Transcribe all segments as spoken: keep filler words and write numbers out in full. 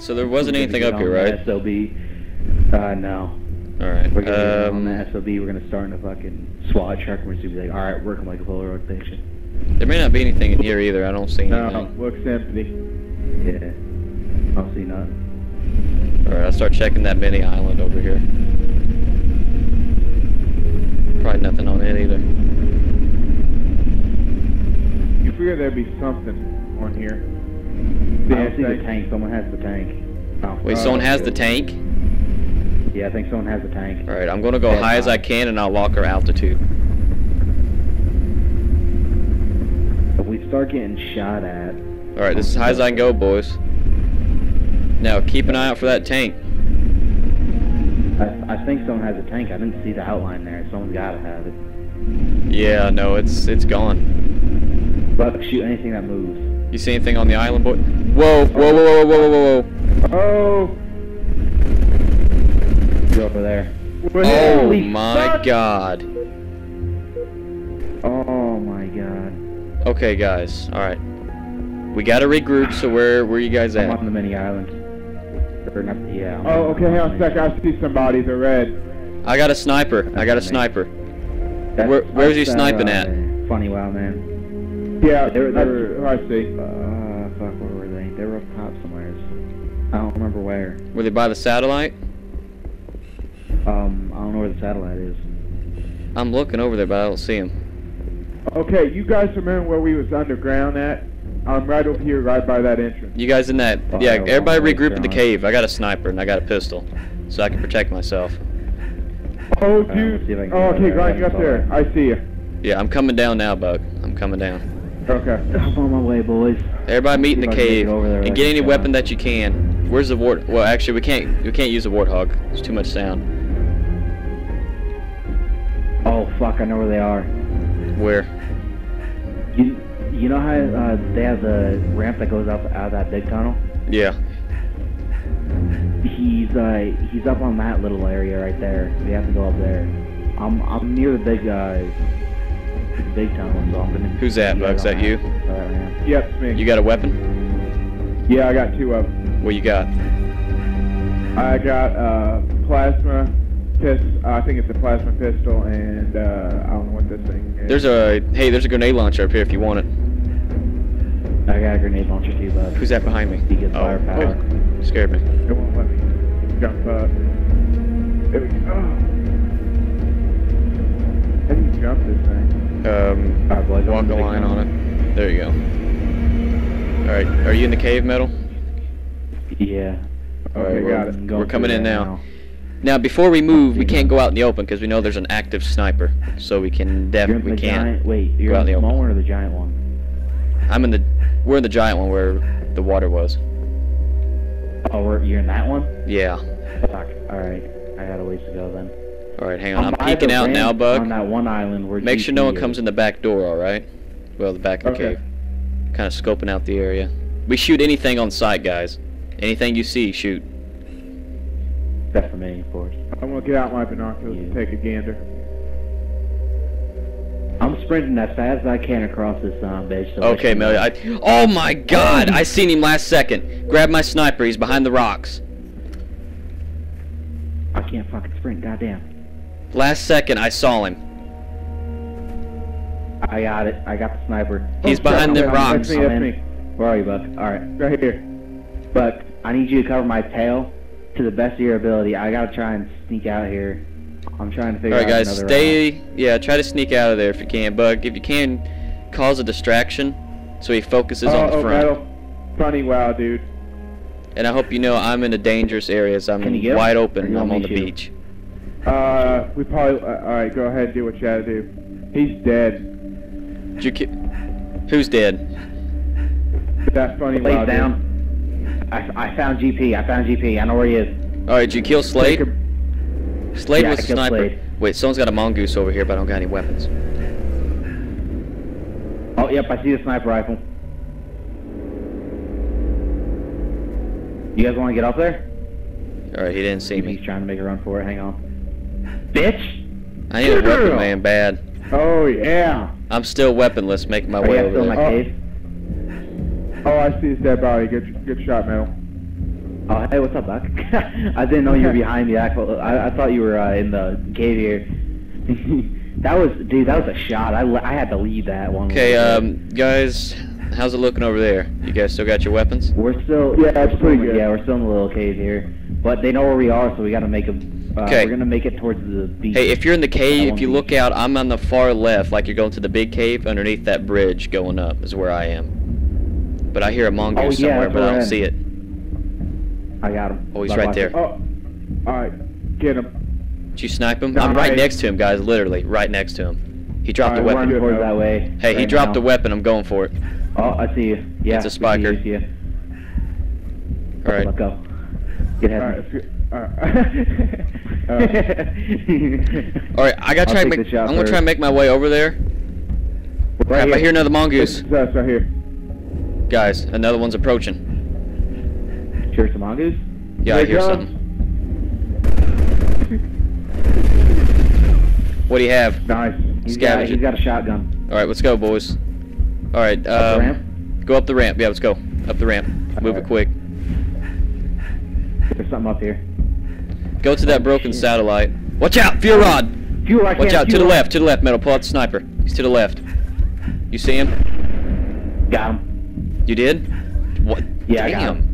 right, so there wasn't anything up here, right? S O B. Uh, no. All right. We're gonna um, on the S O B. We're gonna start in a fucking SWAT truck. We're just gonna be like, all right, working like a Polaroid station. There may not be anything in here either. I don't see anything. No, works empty. Yeah. I don't see none. All right, I'll start checking that mini island over here. Probably nothing on it either. You figure there'd be something on here. I don't see the tank. Someone has the tank. Oh. Wait, uh, someone has the tank? Yeah, I think someone has the tank. Alright, I'm going to go high as I can and I'll lock our altitude. If we start getting shot at... Alright, this is high as I can go, boys. Now, keep an eye out for that tank. I, I think someone has a tank. I didn't see the outline there. Someone's got to have it. Yeah, no, it's it's gone. But shoot anything that moves. You see anything on the island, boy? Whoa, whoa, whoa, whoa, whoa, whoa, whoa. Oh! You're over there. Oh my god. Oh my god. Okay, guys. Alright. We gotta regroup, so where where you guys at? I'm on the mini island. Yeah. I'm oh, okay, hang on a sec. I see somebody. They're red. I got a sniper. I got a sniper. Where, where was he sniping at? Funny Wow, man. Yeah, they were, they were, I see. Uh, fuck, where were they? They were up top somewhere. I don't remember where. Were they by the satellite? Um, I don't know where the satellite is. I'm looking over there, but I don't see him. Okay, you guys remember where we was underground at? I'm right over here, right by that entrance. You guys in that? Oh, yeah, everybody regroup in the cave. I got a sniper and I got a pistol, so I can protect myself. Oh, dude. Um, oh, okay, Ryan, you up there. I see you. Yeah, I'm coming down now, Buck. I'm coming down. Okay. I'm on my way, boys. Everybody meet in the cave and get any weapon that you can. Where's the wart? Well, actually, we can't. We can't use the warthog. It's too much sound. Oh fuck! I know where they are. Where? You you know how uh, they have the ramp that goes up out of that big tunnel? Yeah. He's uh he's up on that little area right there. We have to go up there. I'm I'm near the big guy. Uh, Big time off. Who's that, Buck? Is that you? Uh, yep, it's me. You got a weapon? Yeah, I got two of them. What you got? I got uh, plasma pistol. I think it's a plasma pistol, and uh, I don't know what this thing is. There's a hey, there's a grenade launcher up here if you want it. I got a grenade launcher too, Buck. Who's that behind me? He gets oh, firepower. Oh, scared me. It won't let me jump up. There we go. How do you jump this thing? Um, walk the line on it. There you go. Alright, are you in the cave, Metal? Yeah. Alright, got it. We're coming in now. Now, before we move, we can't go out in the open because we know there's an active sniper. So we can definitely can't go out in the open. Wait, you're in the small one or the giant one? I'm in the... We're in the giant one where the water was. Oh, you're in that one? Yeah. Fuck. Alright, I got a ways to go then. Alright, hang on. I'm, I'm peeking out now, Bug. On that one island where Make sure no one comes in the back door, alright? Well, the back of the okay. cave. Kind of scoping out the area. We shoot anything on sight, guys. Anything you see, shoot. Except for me, of course. I'm going to get out my binoculars yeah. and take a gander. I'm sprinting as fast as I can across this um, bitch. So okay, Mel. I... Oh my god! I seen him last second. Grab my sniper. He's behind the rocks. I can't fucking sprint, goddamn. Last second, I saw him. I got it. I got the sniper. He's oh, behind them rocks. That's me, that's me. Where are you, Buck? Alright. Right here. Buck, I need you to cover my tail to the best of your ability. I gotta try and sneak out of here. I'm trying to figure out another route. Alright, guys, stay... Yeah, try to sneak out of there if you can, Buck. If you can, cause a distraction so he focuses oh, on the oh, front. Metal. Funny Wow, dude. And I hope you know I'm in a dangerous area, so I'm wide open. I'm on the beach. Uh, we probably. Uh, Alright, go ahead and do what you gotta do. He's dead. Did you ki Who's dead? That's funny. Slade's down. I, I found G P. I found G P. I know where he is. Alright, did you kill Slade? A... Slade yeah, was a sniper. Slade. Wait, someone's got a mongoose over here, but I don't got any weapons. Oh, yep, I see the sniper rifle. You guys want to get up there? Alright, he didn't see me. He's trying to make a run for it. Hang on. Bitch! I need a weapon, man, bad. Oh, yeah. I'm still weaponless, making my Are way over there. My oh. Cave? Oh, I see his dead body. Good, good shot, Mel. Oh, hey, what's up, Doc? I didn't know you were behind the actual. I, I thought you were uh, in the cave here. That was, dude, that was a shot. I, I had to lead that one. Okay, um, guys, how's it looking over there? You guys still got your weapons? We're still, yeah, that's pretty good. Yeah, we're still in the little cave here. But they know where we are, so we gotta make a, uh, okay. We're gonna make it towards the beach. Hey, if you're in the cave, if you look out, I'm on the far left, like you're going to the big cave, underneath that bridge going up is where I am. But I hear a mongoose oh, yeah, somewhere, but I don't see it. I got him. Oh, he's right there. Oh, alright, get him. Did you snipe him? I'm right next to him, guys, literally, right next to him. He dropped the weapon. That way. Hey, he dropped the weapon, I'm going for it. Oh, I see you. Yeah, it's a spiker. Alright. Let's go. Get ahead. Alright. Alright, I gotta try and make, I'm gonna try and make my way over there. Right, I hear another mongoose. That's right here. Guys, another one's approaching. You hear some mongoose? Yeah, I hear something. What do you have? Nice. He's got, he's got a shotgun. Alright, let's go, boys. Alright, um, go up the ramp. Yeah, let's go. Up the ramp. Move it quick. There's something up here. Go to that broken satellite. Watch out! Fuel rod! Watch out, to the left, to the left, Metal. Pull out the sniper. He's to the left. You see him? Got him. You did? What? Yeah, I got him.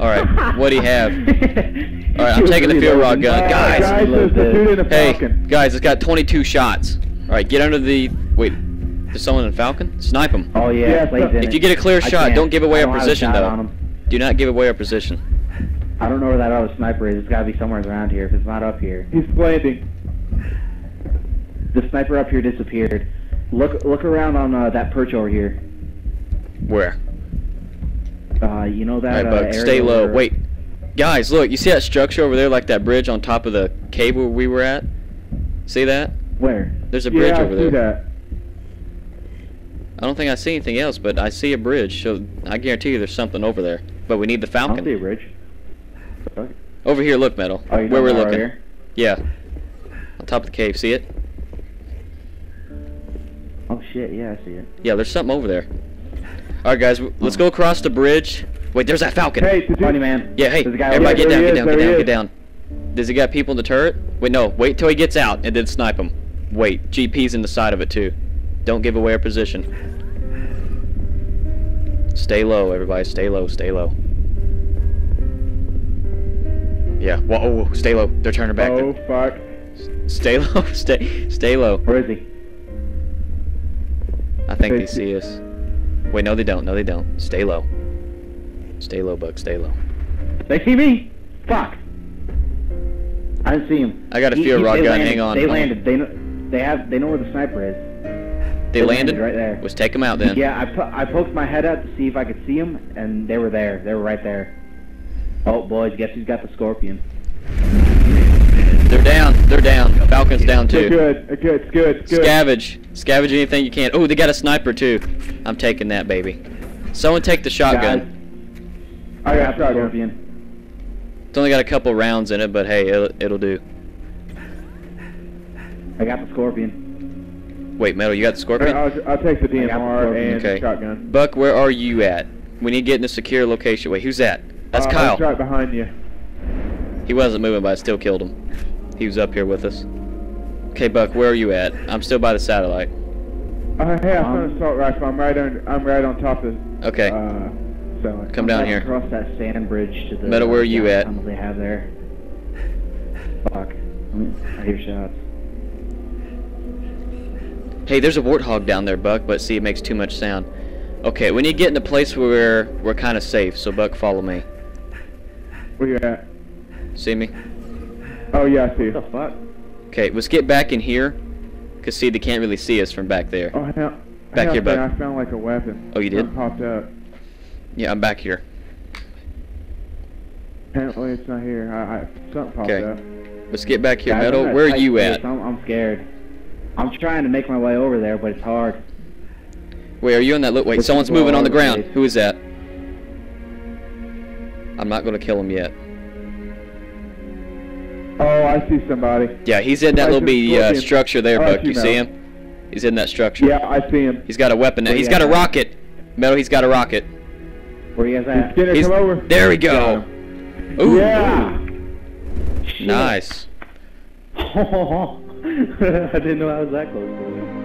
Alright, what do you have? Alright, I'm taking the field rod gun. Guys, guys hey, guys, it's got twenty-two shots. Alright, get under the... Wait, there's someone in Falcon? Snipe him. Oh, yeah. If you get a clear shot, don't give away our position, though. Do not give away our position. I don't know where that other sniper is. It's got to be somewhere around here. If it's not up here. He's landing. The sniper up here disappeared. Look look around on uh, that perch over here. Where? Uh, you know that. All right, Buck, uh, stay low. Or... Wait, guys, look. You see that structure over there, like that bridge on top of the cave where we were at? See that? Where? There's a bridge yeah, over I see there. That. I don't think I see anything else, but I see a bridge. So I guarantee you, there's something over there. But we need the Falcon. I don't see a bridge. Okay. Over here, look, Metal. Oh, you where we're looking. Right here? Yeah. On top of the cave. See it? Oh shit! Yeah, I see it. Yeah, there's something over there. Alright guys, let's go across the bridge. Wait, there's that Falcon. Hey, funny man. Yeah, hey, everybody get down, get down, get down, get down. Does he got people in the turret? Wait, no, wait till he gets out and then snipe him. Wait, G P's in the side of it too. Don't give away our position. Stay low, everybody, stay low, stay low. Yeah, whoa, oh, stay low, they're turning back. Oh, fuck. Stay low, stay, stay low. Where is he? I think they see us. Wait, no they don't, no they don't. Stay low. Stay low, Buck, stay low. They see me! Fuck! I didn't see him. I got a field rod gun, hang on. They landed, they know, they have, they know where the sniper is. They, they landed? landed? Right there. Let's take him out then. Yeah, I, po I poked my head out to see if I could see him, and they were there, they were right there. Oh boys, guess who's got the Scorpion. They're down, they're down. Falcon's down too. Good, good, good, good. Scavenge. Scavenge anything you can. Oh, they got a sniper too. I'm taking that, baby. Someone take the shotgun. I got Scorpion. It's only got a couple rounds in it, but hey, it'll, it'll do. I got the Scorpion. Wait, Metal, you got the Scorpion? I'll, I'll take the D M R and okay. the shotgun. Buck, where are you at? We need to get in a secure location. Wait, who's that? That's uh, Kyle. He's right behind you. He wasn't moving, but I still killed him. He was up here with us. Okay, Buck, where are you at? I'm still by the satellite. Uh, hey, I found an assault rifle. I'm right on. I'm right on top of. Okay. Uh, so come down here. Cross that sand bridge to the. Metal, where are you at? They have there. Fuck. I hear shots. Hey, there's a warthog down there, Buck. But see, it makes too much sound. Okay, we need to get in a place where we're kind of safe. So, Buck, follow me. Where you at? See me? Oh yeah, I see you. What the fuck? Okay, let's get back in here. Cause see, they can't really see us from back there. Oh, hell. Back hell, here, bud. I found like a weapon. Oh, you did? It popped up. Yeah, I'm back here. Apparently, it's not here. I, I something popped okay. up. Let's get back here, yeah, Metal. Where are you at? I'm, I'm scared. I'm trying to make my way over there, but it's hard. Wait, are you in that look? Wait, let's someone's moving on the ground. Place. Who is that? I'm not gonna kill him yet. Oh, I see somebody. Yeah, he's in that I little be, uh, structure there, Buck. You, you see him? He's in that structure. Yeah, I see him. He's got a weapon now. He's got a rocket. Metal, he's got a rocket. Where he has that? He's, he's, come over. There we go. Ooh. Yeah. Nice. I didn't know I was that close to it.